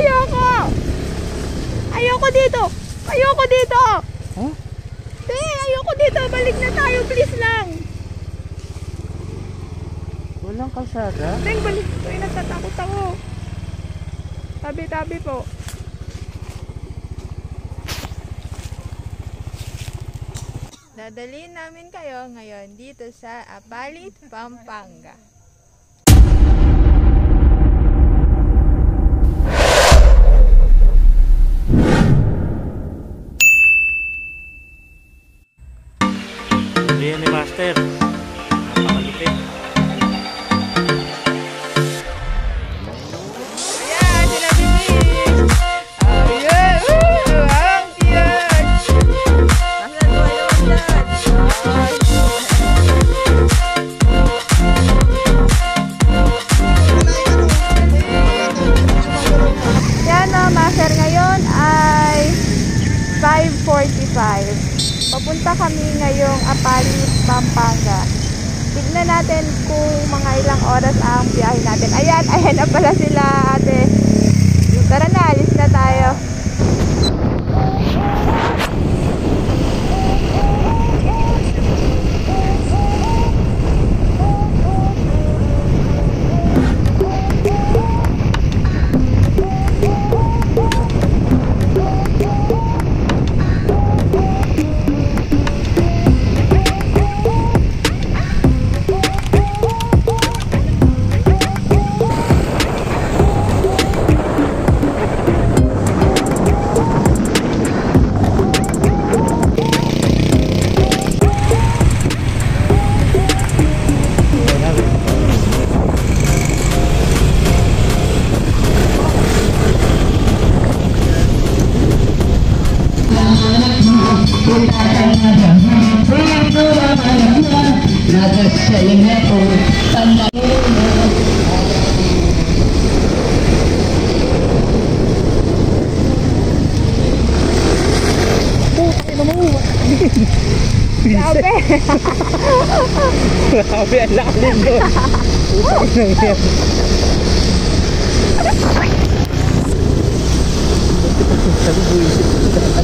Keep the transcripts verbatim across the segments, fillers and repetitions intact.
Ayoko! Ayoko dito! Ayoko dito! Huh? Eh, ayoko dito! Balik na tayo, please lang! Walang kalsada? Deng, balik dito. Ay, natatakot ako. Tabi-tabi po. Dadalhin namin kayo ngayon dito sa Apalit, Pampanga. Diyan ni Master. Napakalipit. Ayan, sila Bibi. Ayan, woo! Ang cute! Maslan ko ay maslan. Ay! Yan na, Master. Ngayon ay five forty-five. Papunta kami ngayong Apalit, Pampanga. Tignan natin kung mga ilang oras ang biyahe natin. Ayan, ayan na pala sila, ate. Tara na, alis na tayo. Grabe, ang lalim doon. Utang ng yan.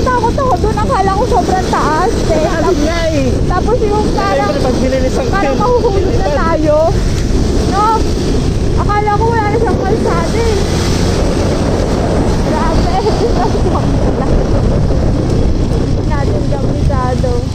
Takot ako doon. Akala ko sobrang taas. Tapos, tapos yung parang parang mahuhulog na tayo. No? Akala ko wala na siyang kalsada eh. Grabe. Natin gabitado.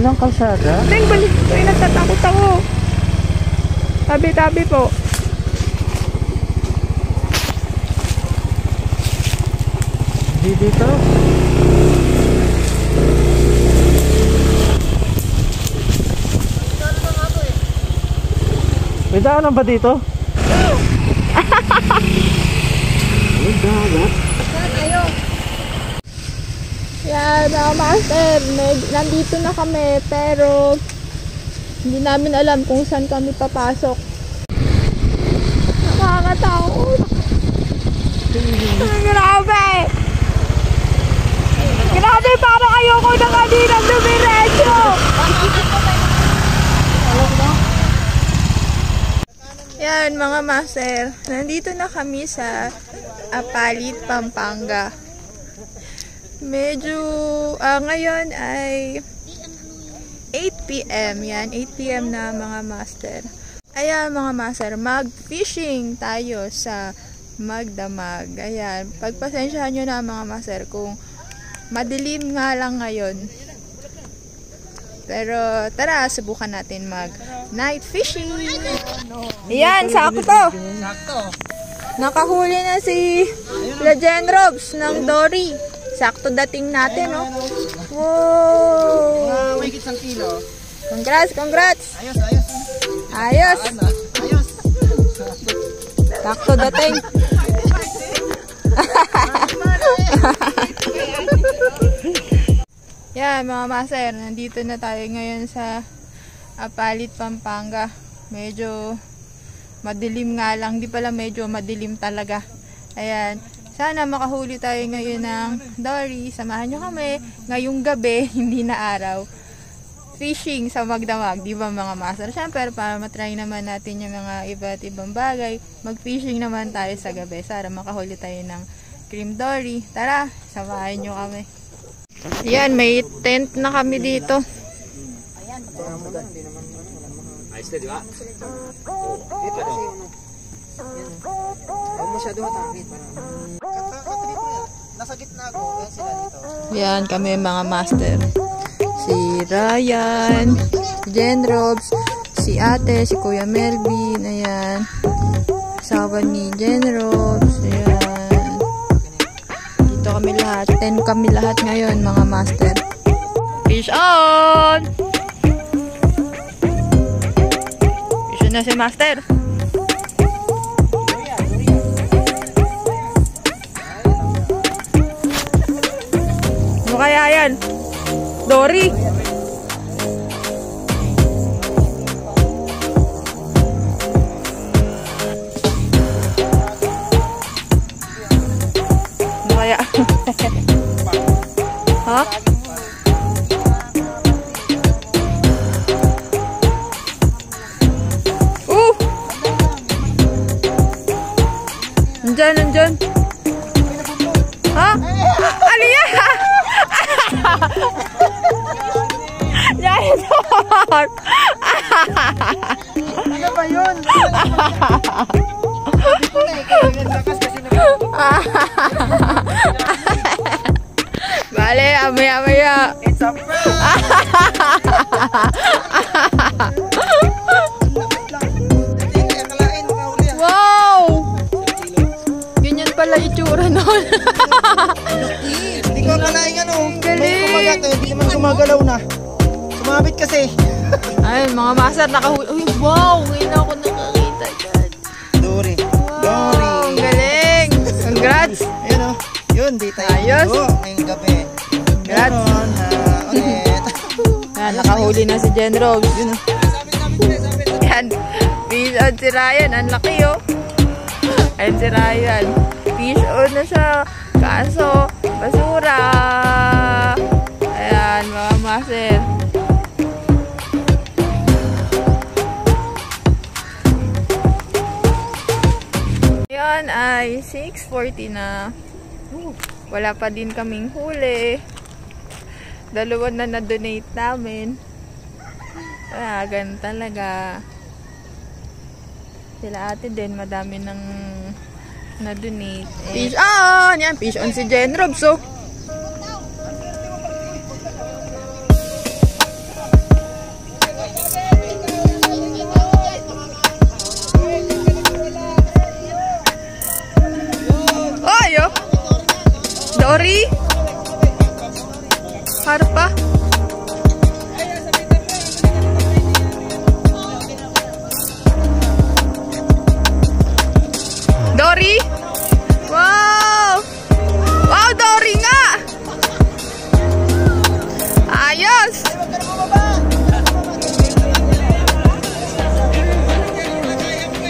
Walang kalsada? Deng, balik dito. Ay, nagtatakot ako. Tabi-tabi po. Di dito? May daanan ba dito? May daanan? Saan tayo? Yan, mga master, nandito na kami, pero hindi namin alam kung saan kami papasok. Nakakataon. Grabe! Grabe, parang ayoko na kaninang dumiretso! Yan, mga master, nandito na kami sa Apalit, Pampanga. Medyo, uh, ngayon ay eight p m Yan, eight p m na mga master. Ayan mga master, mag-fishing tayo sa magdamag. Ayan, pagpasensyahan nyo na mga master kung madilim nga lang ngayon. Pero tara, subukan natin mag night fishing. Ayan, sakto. Nakahuli na si Legend Robs ng Dory. Sakto dating natin, no? Wow! May higit isang kilo. Congrats, congrats! Ayos, ayos. Ayos. Ayos. Sakto dating. Yan mga master, nandito na tayo ngayon sa Apalit, Pampanga. Medyo madilim nga lang, di pala medyo madilim talaga. Ayan, sana makahuli tayo ngayon ng dory. Samahan nyo kami ngayong gabi, hindi na araw. Fishing sa magdamag, di ba mga master? Siyempre, para matry naman natin yung mga iba't ibang bagay, mag-fishing naman tayo sa gabi. Sana makahuli tayo ng cream dory. Tara, samahan nyo kami. Ayan, may tent na kami dito. Ayan, kami mga master. Si Ryan, si Jen Robs, si ate, si Kuya Melvin. Ayan, asawa ni Jen Robs. Ayan, kami lahat. ten kami lahat ngayon mga master. Fish on! Fish on na si master. Ano kaya yan? Dory! Huh? Uh! Nandyan, nandyan. Ha? Ano yan? Dinosaur! Ano ba yun? Bale, amaya-amaya. It's a prank. Wow! Ganyan pala itsura nun. Hindi ko kalaing ano. Galing. Hindi naman sumagalaw na. Sumabit kasi. Ay, mga master, nakahuli. Uy, wow! Ngayon ako nakakita dyan. Dory. Wow! Galing! Congrats! Ayan o. Yun, di tayo. Ayos. Ngayong gabi. Congrats. Meron na ulit. Yan, nakahuli na si Jen Robs. Yun o. Yan. Fish on si Ryan. Ang laki o. Ayan si Ryan. Fish on na siya. Kaso, basura. Ayan, mga master. Ngayon ay six forty na. Wala pa din kaming huli. Dalawa na na-donate namin. Ah, ganun talaga. Sila ate din, madami nang na-donate. Eh. Fish on! Yan, fish on si Jen Robs. So. Dory, harpa, Dory, wow, wow Dory nga, ayos,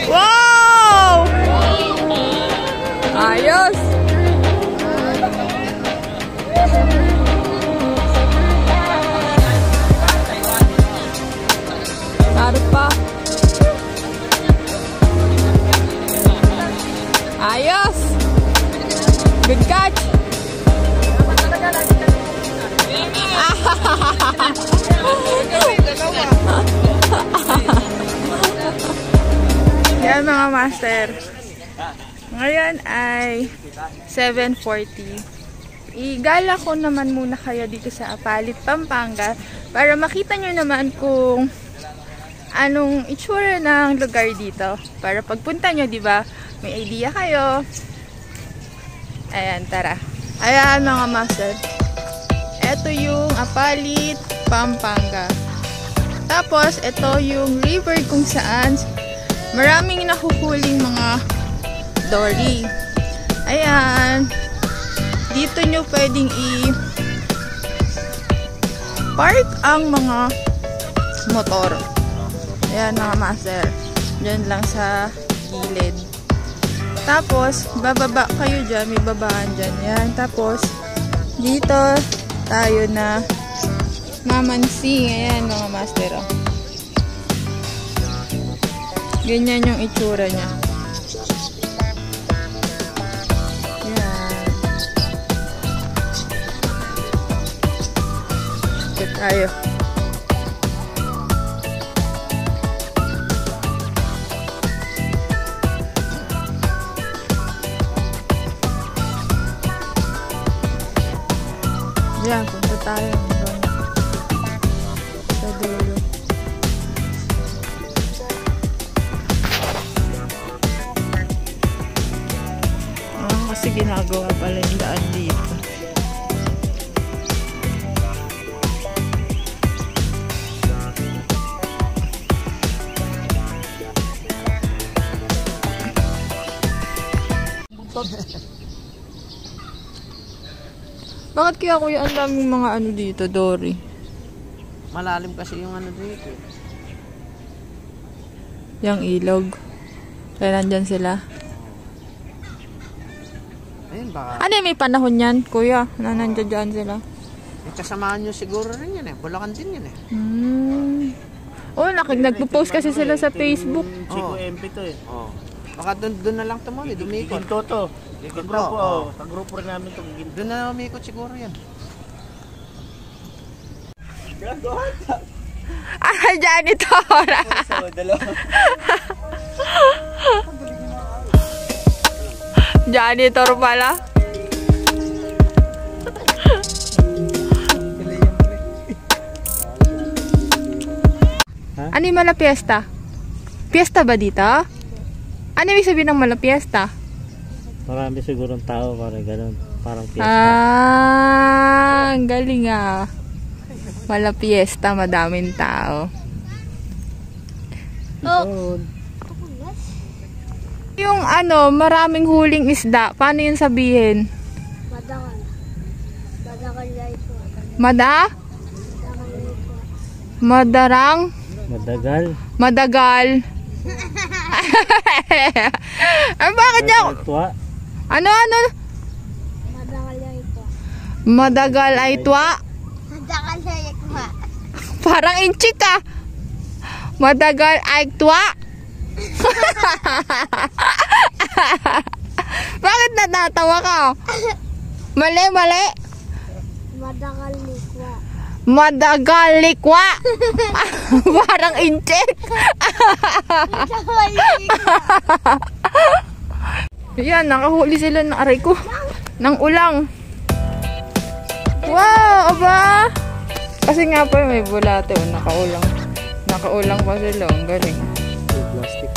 wow, ayos. Harpa. Ayos. Good catch. Yan mga master. Ngayon ay seven forty. Igala ko naman muna kayo dito sa Apalit, Pampanga para makita nyo naman kung anong itsura ng lugar dito. Para pagpunta nyo, diba, may idea kayo. Ayan, tara. Ayan mga master. Ito yung Apalit, Pampanga. Tapos, ito yung river kung saan maraming nahuhuling mga dory. Ayan. Dito nyo pwedeng i-park ang mga motor. Ayan mga master. Diyan lang sa gilid. Tapos, bababa kayo dyan. May babaan dyan. Ayan. Tapos, dito tayo na mamansi. Ayan mga master. Oh. Ganyan yung itsura niya. Ayan. Ito tayo. Ayan, punta tayo sa dulo. Kasi ginagawa pala yung daan dito. Bakit kaya kuya ang daming mga ano dito, Dory? Malalim kasi yung ano dito. Yung ilog. Kaya nandyan sila. Ayun, baka... Ano may panahon yan, kuya? Na nandiyan dyan sila? May kasamaan nyo siguro rin yan eh. Bulacan din yan eh. Hmm. Oh, nagpo-post kasi sila sa Facebook. Chico M P to eh. Oo. Baka doon na lang tumuli, dumikot. Ginto to. Ginto po. Tag-grupo rin namin itong ginto. Doon na umikot siguro yan. Ah, janitor! Sa dalawa. Janitor pala. Ano yung malapiesta? Piesta ba dito? Ano yung sabihin ng malapiesta? Marami sigurong tao, parang ganun. Parang piesta. Ah, ang galing ah. Malapiesta, madaming tao. Oh. Yung ano, maraming huling isda. Paano yun sabihin? Madakan. Madakan ito. Mada? Madarang? Madagal. Madagal. Ay, bakit niya? Ano, ano? Madagal ay ito. Madagal ay tuwa? Madagal ay tuwa. Parang inchi ka. Madagal ay tuwa. Bakit natatawa ka? Mali, mali. Madagal likwa. Madagal likwa. Parang inchik. Ayan, nakahuli sila ng aray ko. Ng ulang. Wow, aba. Kasi nga pa may bulate. Nakaulang. Nakaulang pa sila. Ang galing. Plastic.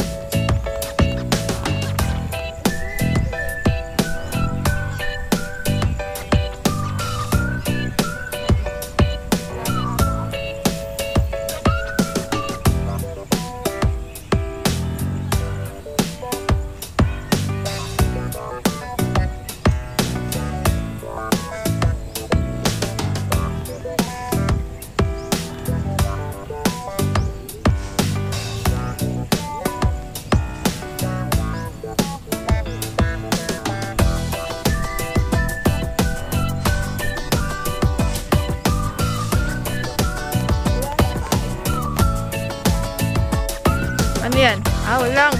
Yan. Ah, lang.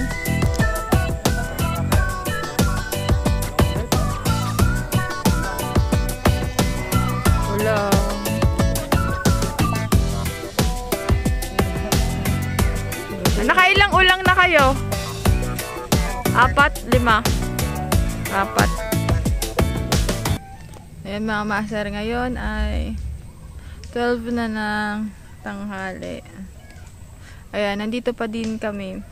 Ulang. Nakailang ulang na kayo? Apat, lima. Apat. Ayan mga master, ngayon ay twelve na ng tanghali. Ayan, nandito pa din kami.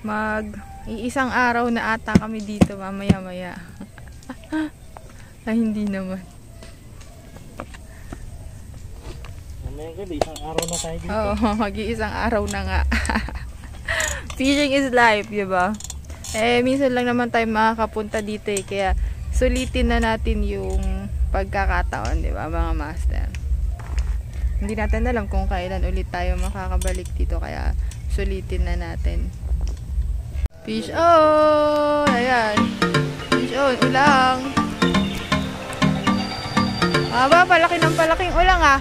Mag-iisang araw na ata kami dito mamaya-maya. Ay, hindi naman. Mag-iisang araw na tayo dito. Oo, mag-iisang araw na nga. Fishing is life, diba? Eh, minsan lang naman tayo makakapunta dito eh. Kaya, sulitin na natin yung pagkakataon, diba mga master? Hindi natin alam kung kailan ulit tayo makakabalik dito. Kaya, sulitin na natin. Fish on! Ayan. Fish on. Ulang. Aba, palaki ng palaking ulang ah.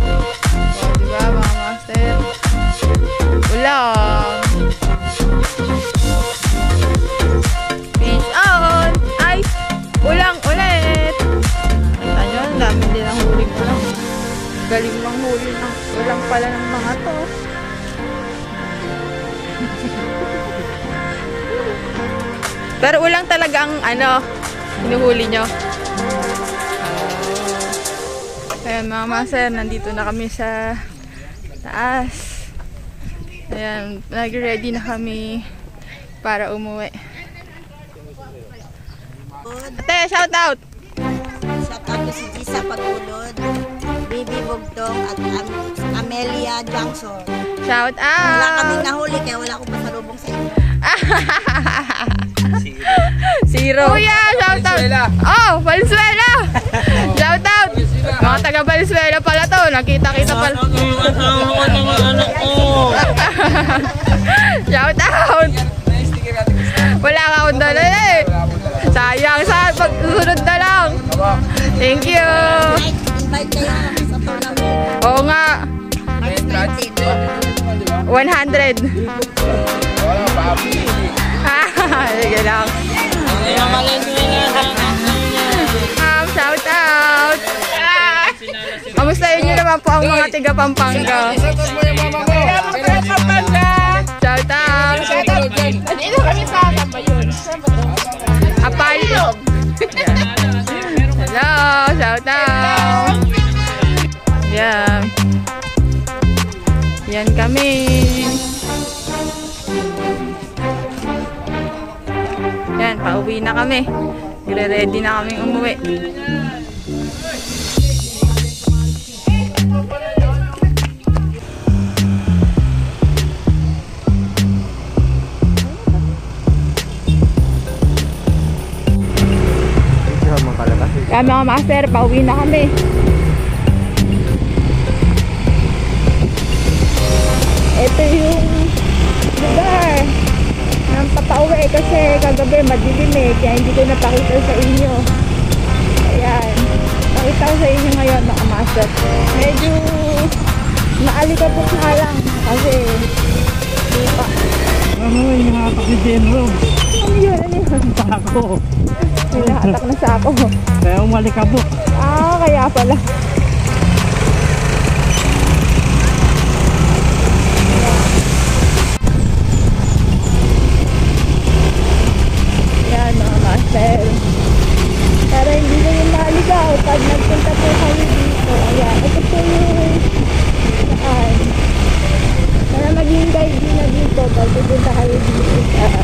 O, diba mga master? Ulang. Fish on! Ay! Ulang ulit! Nakita nyo, ang dami din ang huli ko lang. Galing mang huli ng ulang pala ng mga to. Pero ulang talaga ang ano, hinuhuli nyo. Ayan mga master, nandito na kami sa taas. Ayan, nag-ready na kami para umuwi. Ate, shout out! Shout out to si G sa pagulod, Bibi Bugtong at Am Amelia Jungsor. Shout out! Wala kami nahuli kaya wala akong pasalubong sa inyo. Zero. Kuya, shout out. Oh, Paliswela. Shout out. Mga taga Paliswela pala to. Nakita-kita pala. Shout out. Wala ka akong dala eh. Sayang sa pagsunod na lang. Thank you. Oo nga. one hundred. Sige lang. Um, shout out. Kamustahin nyo naman po ang mga tiga Pampanga. Shout out. Apalit. Hello, shout out. Yan. Yan kami. Yan, pauwi na kami. Gre-ready na kaming umuwi. Kaya mga master, pauwi na kami. Ito yung lugar. Ang papauwi kasi kagabi madilim eh, kaya hindi ko napakita sa inyo. Ayan, pakita ko sa inyo ngayon mga master. Medyo naalikabok na lang kasi hindi pa. Mamoy, nangatak ni Jen Robs. Ano yun? Ano yun? Sako. Nangatak na sako. Kaya umalikabok. Ah, kaya pala. Para hindi na yung maligaw pag nagpunta po kayo dito. Ayan, ito po yung saan para maging guide na dito pag pupunta kayo dito.